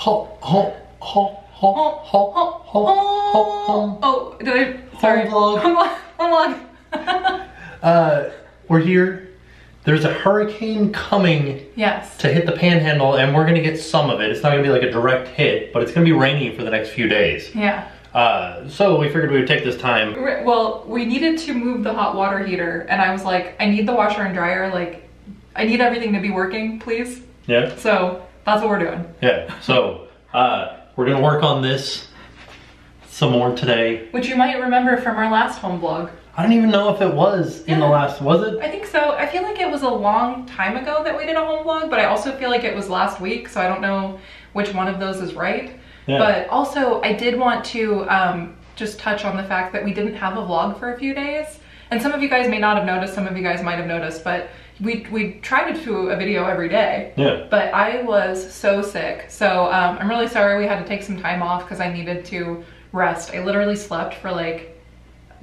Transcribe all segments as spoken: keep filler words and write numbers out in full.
Home, home, home, home, home, home, home, home. Oh, did I? Sorry. Home vlog. Home vlog. uh, we're here. There's a hurricane coming. Yes. To hit the Panhandle, and we're gonna get some of it. It's not gonna be like a direct hit, but it's gonna be rainy for the next few days. Yeah. Uh, so we figured we would take this time. Well, we needed to move the hot water heater, and I was like, I need the washer and dryer. Like, I need everything to be working, please. Yeah. So that's what we're doing. Yeah. So uh, we're gonna work on this some more today. Which you might remember from our last home vlog. I don't even know if it was in yeah. the last, was it? I think so. I feel like it was a long time ago that we did a home vlog, but I also feel like it was last week, so I don't know which one of those is right. Yeah. But also, I did want to um, just touch on the fact that we didn't have a vlog for a few days. And some of you guys may not have noticed, some of you guys might have noticed, but we, we tried to do a video every day. Yeah. But I was so sick. So um, I'm really sorry we had to take some time off because I needed to rest. I literally slept for like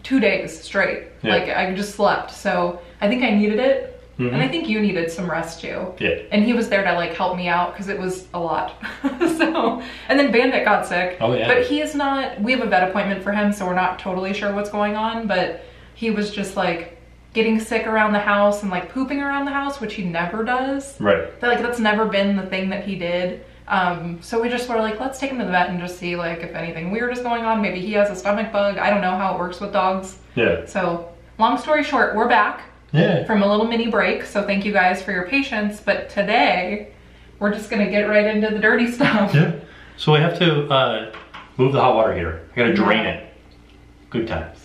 two days straight. Yeah. Like I just slept. So I think I needed it. Mm-hmm. And I think you needed some rest too. Yeah. And he was there to like help me out because it was a lot. So, and then Bandit got sick. Oh yeah. But he is not, we have a vet appointment for him, so we're not totally sure what's going on, but he was just like getting sick around the house and like pooping around the house, which he never does. Right. But, like that's never been the thing that he did. Um, so we just were like, let's take him to the vet and just see like if anything weird is going on. Maybe he has a stomach bug. I don't know how it works with dogs. Yeah. So long story short, we're back. Yeah. From a little mini break, so thank you guys for your patience, but today we're just gonna get right into the dirty stuff. Yeah. So we have to uh, move the hot water heater. I gotta drain yeah. it. Good times.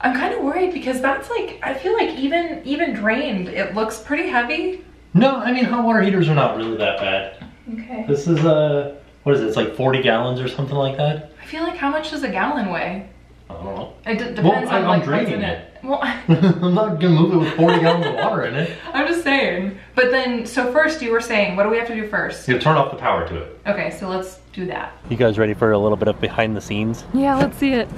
I'm kind of worried because that's like, I feel like even even drained, it looks pretty heavy. No, I mean hot water heaters are not really that bad. Okay. This is a uh, what is it? It's like forty gallons or something like that. I feel like how much does a gallon weigh? I don't know. It d depends well, on I'm like draining it. it. Well, I'm not gonna move it with forty gallons of water in it. I'm just saying. But then, so first you were saying, what do we have to do first? You turn off the power to it. Okay, so let's do that. You guys ready for a little bit of behind the scenes? Yeah, let's see it.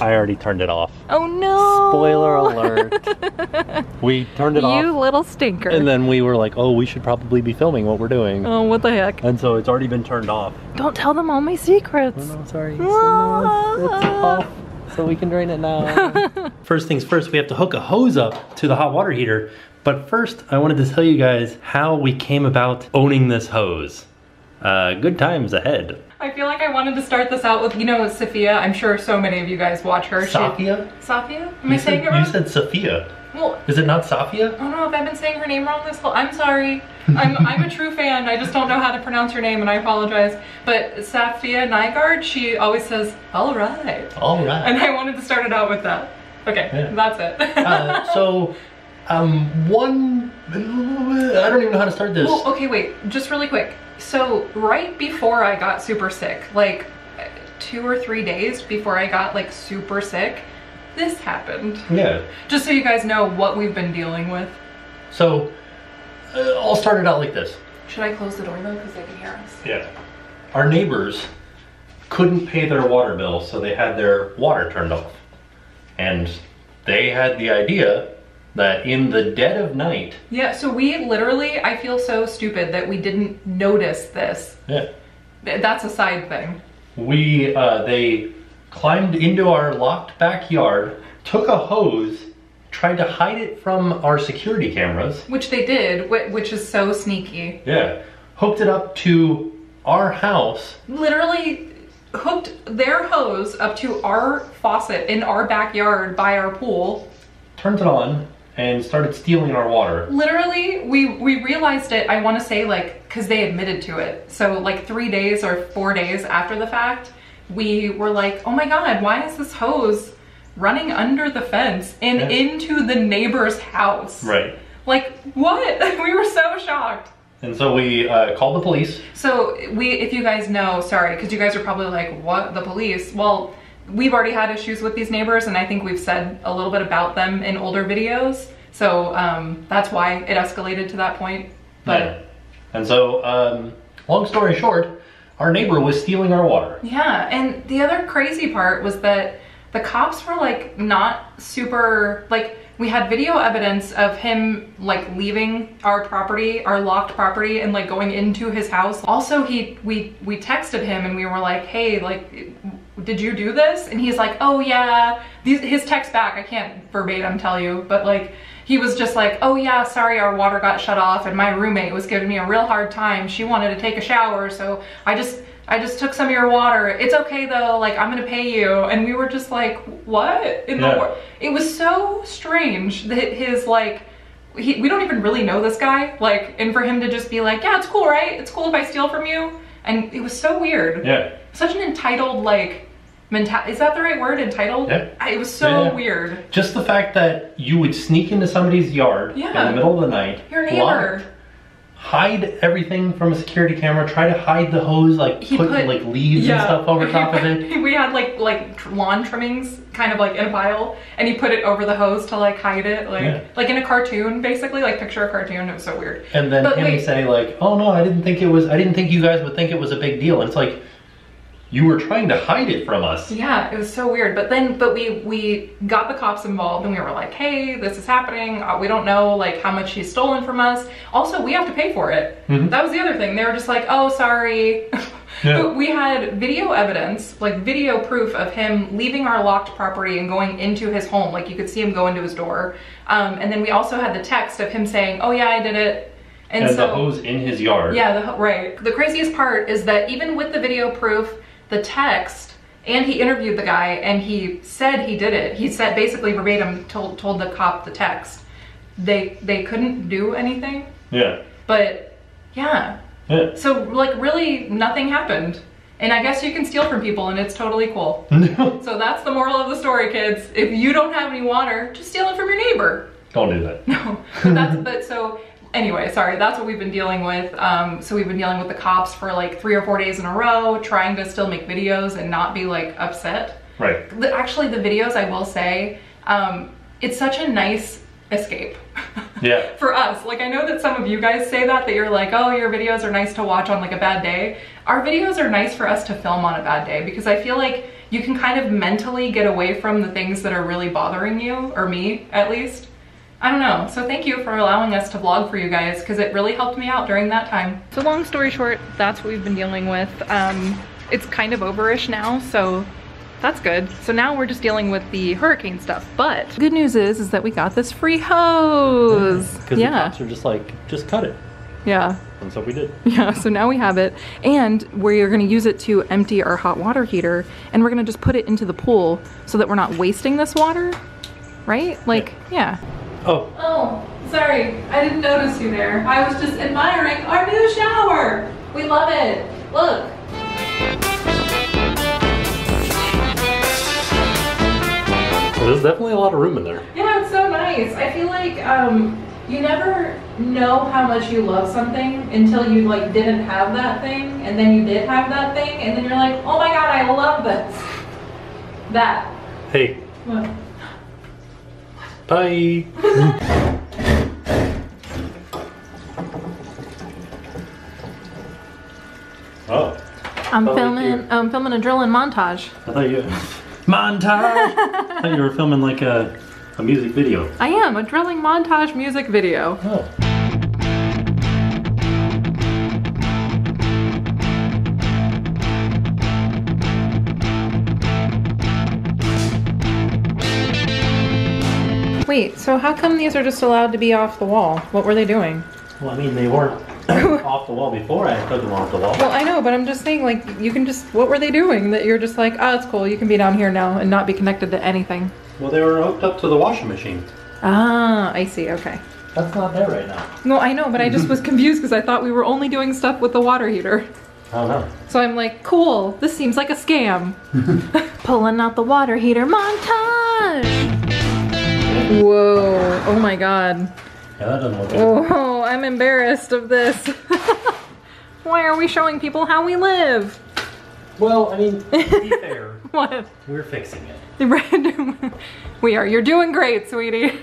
I already turned it off. Oh no! Spoiler alert. We turned it you off. You little stinker. And then we were like, oh, we should probably be filming what we're doing. Oh, what the heck. And so it's already been turned off. Don't tell them all my secrets. Oh, no, sorry. Ah. So no, it's off. So we can drain it now. First things first, we have to hook a hose up to the hot water heater. But first, I wanted to tell you guys how we came about owning this hose. Uh, good times ahead. I feel like I wanted to start this out with, you know, Safiya. I'm sure so many of you guys watch her. Safiya? She, Safiya? Am you I said, saying it wrong? You said Safiya. Well, is it not Safiya? I don't know if I've been saying her name wrong this whole. I'm sorry. I'm I'm a true fan. I just don't know how to pronounce her name, and I apologize. But Safiya Nygaard, she always says, "All right." All right. And I wanted to start it out with that. Okay, yeah. That's it. uh, so, um, one. I don't even know how to start this. Well, okay, wait. Just really quick. So right before I got super sick, like two or three days before I got like super sick. This happened. Yeah. Just so you guys know what we've been dealing with. So, uh, I'll start it out like this. Should I close the door though, because they can hear us? Yeah. Our neighbors couldn't pay their water bill, so they had their water turned off. And they had the idea that in the dead of night. Yeah, so we literally, I feel so stupid that we didn't notice this. Yeah. That's a side thing. We, uh, they... climbed into our locked backyard, took a hose, tried to hide it from our security cameras. Which they did, which is so sneaky. Yeah. Hooked it up to our house. Literally hooked their hose up to our faucet in our backyard by our pool. Turned it on and started stealing our water. Literally, we, we realized it, I want to say like, because they admitted to it. So like three days or four days after the fact, we were like, oh my god, why is this hose running under the fence and yeah. into the neighbor's house? Right. Like, what? We were so shocked. And so we uh, called the police. So we, if you guys know, sorry, because you guys are probably like, what, the police? Well, we've already had issues with these neighbors, and I think we've said a little bit about them in older videos. So um, that's why it escalated to that point. But yeah. And so, um, long story short, our neighbor was stealing our water. Yeah, and the other crazy part was that the cops were like not super, like we had video evidence of him like leaving our property, our locked property, and like going into his house. Also, he we we texted him and we were like, hey, like, did you do this? And he's like, oh yeah. These, his text back, I can't verbatim tell you, but like he was just like, oh yeah, sorry, our water got shut off and my roommate was giving me a real hard time. She wanted to take a shower, so I just I just took some of your water. It's okay though, like I'm gonna pay you. And we were just like, what in yeah. the world? It was so strange that his like, he, we don't even really know this guy. Like, and for him to just be like, yeah, it's cool, right? It's cool if I steal from you. And it was so weird. Yeah. Such an entitled like, mentality. Is that the right word? Entitled? Yeah. I, it was so yeah, yeah. weird. Just the fact that you would sneak into somebody's yard yeah. in the middle of the night. Your neighbor. Locked, hide everything from a security camera, try to hide the hose, like he put, put like leaves yeah, and stuff over top of it. We had like like lawn trimmings kind of like in a pile, and he put it over the hose to like hide it, like yeah. like in a cartoon, basically, like picture a cartoon. It was so weird. And then but him wait. say like, oh no, I didn't think it was, I didn't think you guys would think it was a big deal. And it's like, you were trying to hide it from us. Yeah, it was so weird. But then, but we we got the cops involved, and we were like, hey, this is happening. Uh, we don't know like how much he's stolen from us. Also, we have to pay for it. Mm-hmm. That was the other thing. They were just like, oh, sorry. Yeah. But we had video evidence, like video proof of him leaving our locked property and going into his home. Like you could see him go into his door. Um, and then we also had the text of him saying, oh yeah, I did it. And, and so, the hose in his yard. Yeah, the, right. The craziest part is that even with the video proof, the text, and he interviewed the guy and he said he did it. He said basically verbatim told told the cop the text. They they couldn't do anything. Yeah. But yeah. Yeah. So like really nothing happened. And I guess you can steal from people and it's totally cool. So that's the moral of the story, kids. If you don't have any water, just steal it from your neighbor. Don't do that. No. But that's but so Anyway, sorry, that's what we've been dealing with. Um, so we've been dealing with the cops for like three or four days in a row, trying to still make videos and not be like upset. Right. The, actually, the videos, I will say, um, it's such a nice escape. Yeah. For us. Like, I know that some of you guys say that, that you're like, oh, your videos are nice to watch on like a bad day. Our videos are nice for us to film on a bad day because I feel like you can kind of mentally get away from the things that are really bothering you, or me at least. I don't know. So thank you for allowing us to vlog for you guys because it really helped me out during that time. So long story short, that's what we've been dealing with. Um, it's kind of overish now, so that's good. So now we're just dealing with the hurricane stuff. But good news is, is that we got this free hose. Because yeah. the cops are just like, just cut it. Yeah. And so we did. Yeah, so now we have it. And we're gonna use it to empty our hot water heater, and we're gonna just put it into the pool so that we're not wasting this water, right? Like, yeah. yeah. Oh. Oh, sorry. I didn't notice you there. I was just admiring our new shower. We love it. Look. There's definitely a lot of room in there. Yeah, it's so nice. I feel like um, you never know how much you love something until you like didn't have that thing, and then you did have that thing, and then you're like, oh my god, I love this. That. Hey. What? Bye. Oh. I'm filming. Like I'm filming a drilling montage. I thought you montage. I thought you were filming like a a music video. I am a drilling montage music video. Oh. Wait, so how come these are just allowed to be off the wall? What were they doing? Well, I mean, they weren't off the wall before I put them off the wall. Well, I know, but I'm just saying, like, you can just, what were they doing that you're just like, oh, it's cool, you can be down here now and not be connected to anything? Well, they were hooked up to the washing machine. Ah, I see, okay. That's not there right now. No, I know, but I just was confused because I thought we were only doing stuff with the water heater. I don't know. So I'm like, cool, this seems like a scam. Pulling out the water heater montage! Whoa, oh my god. Yeah, that doesn't look good. Oh, I'm embarrassed of this. Why are we showing people how we live? Well, I mean, to be fair. What? We're fixing it. We are. You're doing great, sweetie.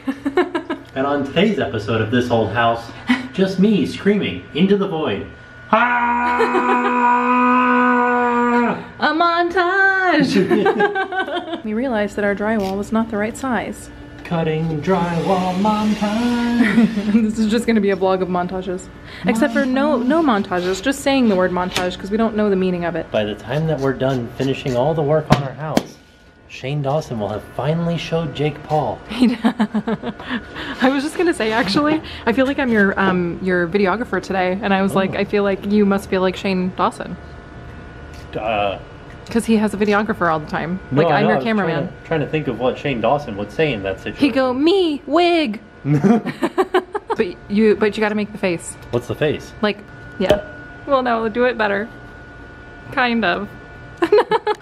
And on today's episode of This Old House, just me screaming into the void. Ah! A montage! We realized that our drywall was not the right size. cutting drywall montage. This is just gonna be a vlog of montages. Montage. Except for no no montages, just saying the word montage because we don't know the meaning of it. By the time that we're done finishing all the work on our house, Shane Dawson will have finally showed Jake Paul. I was just gonna say, actually, I feel like I'm your um, your videographer today, and I was oh. like, I feel like you must feel like Shane Dawson. Uh, Because he has a videographer all the time. No, like, I'm your cameraman. Trying to, trying to think of what Shane Dawson would say in that situation. He'd go, me, wig! but you but you gotta make the face. What's the face? Like, yeah. Well, no, do it better. Kind of.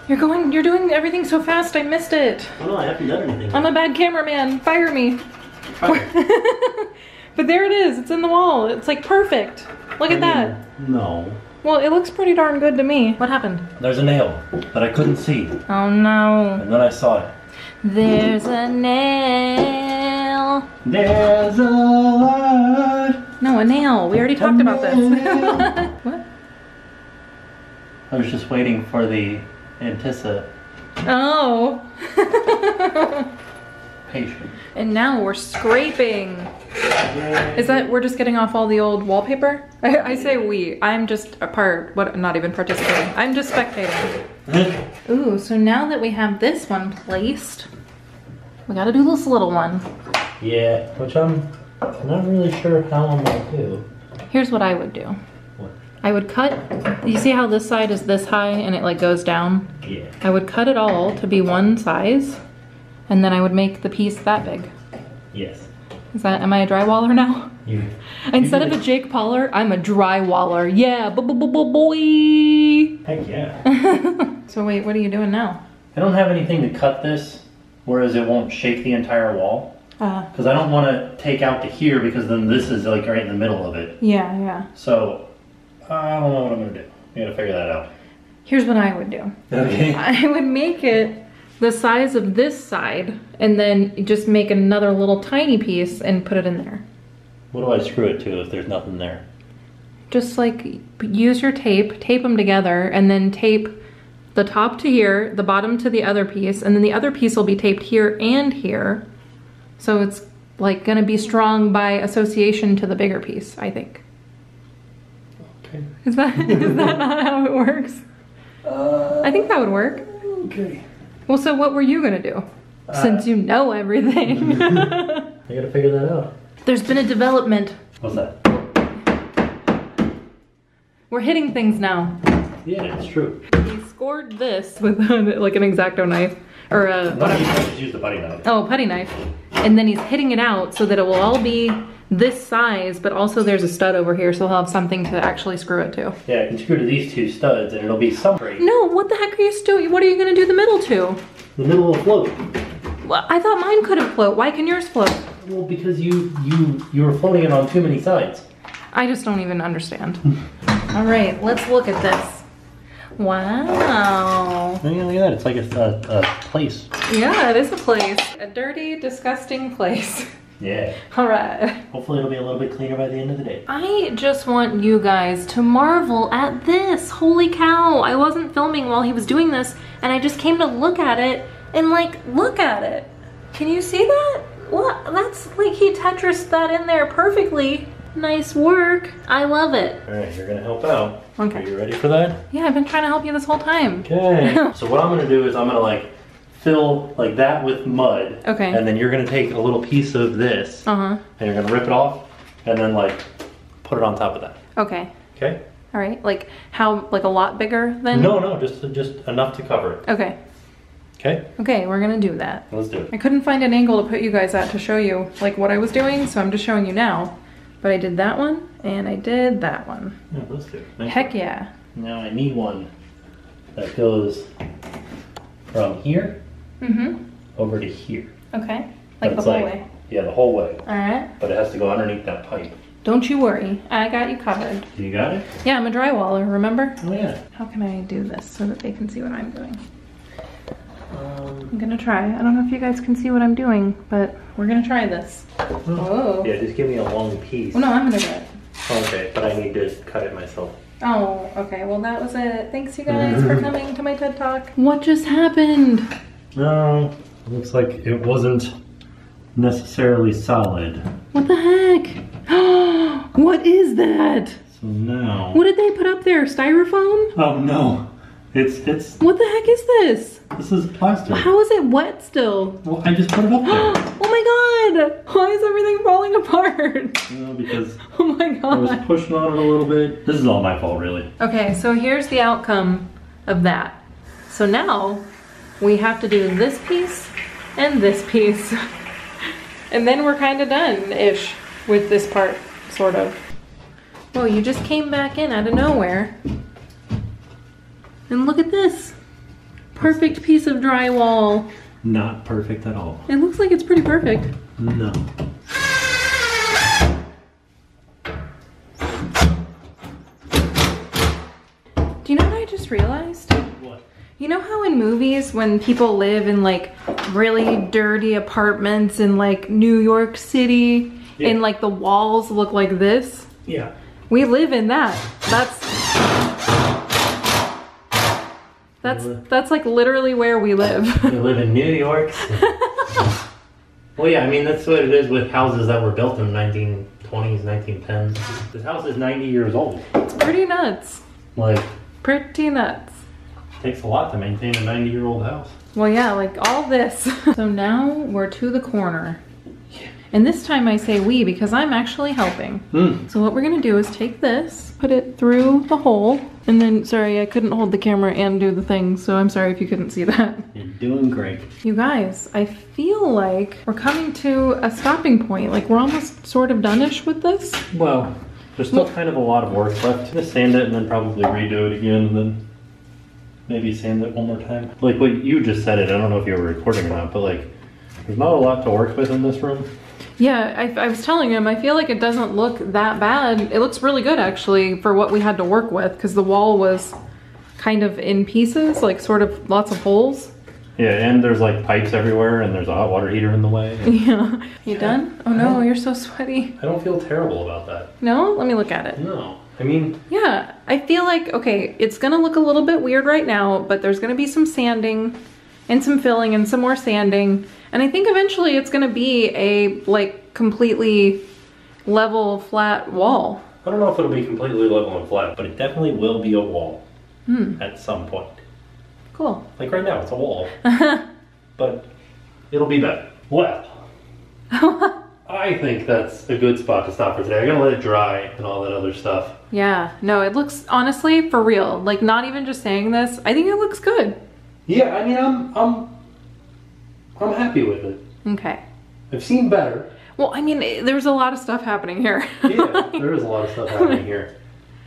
you're going, you're doing everything so fast, I missed it. Oh no, I haven't done anything. I'm a bad cameraman, fire me. Fire. But there it is, it's in the wall. It's like perfect. Look I at mean, that. No. Well, it looks pretty darn good to me. What happened? There's a nail that I couldn't see. Oh no. And then I saw it. There's a nail. There's a lot. No, a nail. We already a talked nail. about this. What? I was just waiting for the anticipation. Oh. Patient. And now we're scraping. Is that we're just getting off all the old wallpaper? I, I say we. I'm just a part. What? Not even participating. I'm just spectating. Ooh. So now that we have this one placed, we got to do this little one. Yeah, which I'm not really sure how I'm gonna do. Here's what I would do. What? I would cut. You see how this side is this high and it like goes down? Yeah. I would cut it all to be one size, and then I would make the piece that big. Yes. Is that, am I a drywaller now? You. Instead of a Jake Pauler, I'm a drywaller. Yeah, b-b-b-boy. Heck yeah. So wait, what are you doing now? I don't have anything to cut this, whereas it won't shake the entire wall. Uh. Because I don't want to take out to here, because then this is like right in the middle of it. Yeah, yeah. So, I don't know what I'm going to do. I got to figure that out. Here's what I would do. Okay. I would make it the size of this side, and then just make another little tiny piece and put it in there. What do I screw it to if there's nothing there? Just like use your tape, tape them together, and then tape the top to here, the bottom to the other piece, and then the other piece will be taped here and here. So it's like gonna be strong by association to the bigger piece, I think. Okay. Is that, is that not how it works? Uh, I think that would work. Okay. Well, so what were you gonna do? Uh, Since you know everything. I gotta figure that out. There's been a development. What's that? We're hitting things now. Yeah, it's true. He scored this with like an X-Acto knife. Or a... No, he just used the putty knife. Oh, putty knife. And then he's hitting it out so that it will all be this size, but also there's a stud over here, so he'll have something to actually screw it to. Yeah, I can screw to these two studs and it'll be something. No, what the heck are you doing? What are you gonna do the middle to? The middle will float. Well, I thought mine couldn't float. Why can yours float? Well, because you you you were floating it on too many sides. I just don't even understand. All right, let's look at this. Wow. Look at that. It's like a, a, a place. Yeah, it is a place. A dirty, disgusting place. Yeah. All right. Hopefully it'll be a little bit cleaner by the end of the day. I just want you guys to marvel at this. Holy cow. I wasn't filming while he was doing this, and I just came to look at it and like, look at it. Can you see that? What? That's like he Tetris'd that in there perfectly. Nice work. I love it. All right, you're gonna help out. Okay. Are you ready for that? Yeah, I've been trying to help you this whole time. Okay. So what I'm gonna do is I'm gonna like, fill like that with mud. Okay. And then you're gonna take a little piece of this. Uh-huh. And you're gonna rip it off and then like put it on top of that. Okay. Okay? All right. Like how, like a lot bigger than? No, no, just just enough to cover it. Okay. Okay? Okay, we're gonna do that. Let's do it. I couldn't find an angle to put you guys at to show you like what I was doing, so I'm just showing you now. But I did that one and I did that one. Yeah, let's do it. Thanks. Heck yeah. Now I need one that goes from here. Mm-hmm. Over to here. Okay. Like the whole like, way. Yeah, the whole way. Alright. But it has to go underneath that pipe. Don't you worry. I got you covered. You got it? Yeah, I'm a drywaller, remember? Oh yeah. How can I do this so that they can see what I'm doing? Um, I'm gonna try. I don't know if you guys can see what I'm doing, but we're gonna try this. Oh. Yeah, just give me a long piece. Well, no, I'm gonna do it. Okay, but I need to cut it myself. Oh, okay. Well, that was it. Thanks you guys for coming to my TED Talk. What just happened? No, looks like it wasn't necessarily solid. What the heck? What is that? So now. What did they put up there? Styrofoam? Oh no. It's, it's. What the heck is this? This is plastic. How is it wet still? Well, I just put it up there. Oh my god! Why is everything falling apart? No, because. Oh my god. I was pushing on it a little bit. This is all my fault, really. Okay, so here's the outcome of that. So now we have to do this piece and this piece. And then we're kind of done-ish with this part, sort of. Well, you just came back in out of nowhere. And look at this. Perfect piece of drywall. Not perfect at all. It looks like it's pretty perfect. No. Do you know what I just realized? What? You know how in movies when people live in like really dirty apartments in like New York City, yeah, and like the walls look like this? Yeah. We live in that. That's... That's, that's like literally where we live. We live in New York. Well, yeah, I mean, that's what it is with houses that were built in the nineteen twenties, nineteen tens. This house is ninety years old. It's pretty nuts. Like. Pretty nuts. Takes a lot to maintain a ninety-year-old house. Well, yeah, like all this. So now we're to the corner. Yeah. And this time I say we because I'm actually helping. Mm. So what we're going to do is take this, put it through the hole. And then, sorry, I couldn't hold the camera and do the thing, so I'm sorry if you couldn't see that. You're doing great. You guys, I feel like we're coming to a stopping point. Like, we're almost sort of done-ish with this. Well, there's still kind of a lot of work left. I'm gonna sand it and then probably redo it again, and then maybe sand it one more time. Like, what you just said it, I don't know if you were recording or not, but, like, there's not a lot to work with in this room. Yeah, I, I was telling him, I feel like it doesn't look that bad. It looks really good, actually, for what we had to work with, because the wall was kind of in pieces, like sort of lots of holes. Yeah, and there's like pipes everywhere, and there's a hot water heater in the way. And... Yeah. You done? Oh no, you're so sweaty. I don't feel terrible about that. No? Let me look at it. No. I mean... Yeah, I feel like, okay, it's going to look a little bit weird right now, but there's going to be some sanding, and some filling, and some more sanding. And I think eventually it's gonna be a like completely level, flat wall. I don't know if it'll be completely level and flat, but it definitely will be a wall hmm. at some point. Cool. Like right now, it's a wall, but it'll be better. Well, I think that's a good spot to stop for today. I'm gonna let it dry and all that other stuff. Yeah, no, it looks, honestly, for real, like not even just saying this, I think it looks good. Yeah, I mean, I'm, I'm I'm happy with it. Okay. I've seen better. Well, I mean, there's a lot of stuff happening here. Yeah, there is a lot of stuff happening here.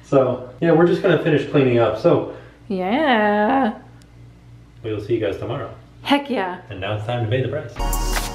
So, yeah, we're just going to finish cleaning up, so. Yeah. We'll see you guys tomorrow. Heck yeah. And now it's time to pay the price.